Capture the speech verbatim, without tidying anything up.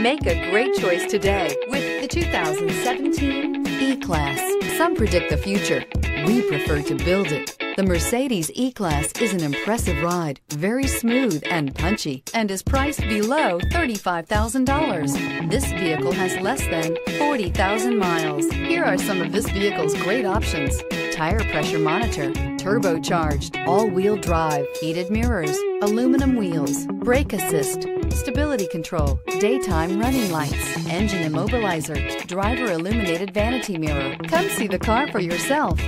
Make a great choice today with the two thousand seventeen E-Class. Some predict the future. We prefer to build it. The Mercedes E-Class is an impressive ride, very smooth and punchy, and is priced below thirty-five thousand dollars. This vehicle has less than forty thousand miles. Here are some of this vehicle's great options: tire pressure monitor, turbocharged, all-wheel drive, heated mirrors, aluminum wheels, brake assist, stability control, daytime running lights, engine immobilizer, driver illuminated vanity mirror. Come see the car for yourself.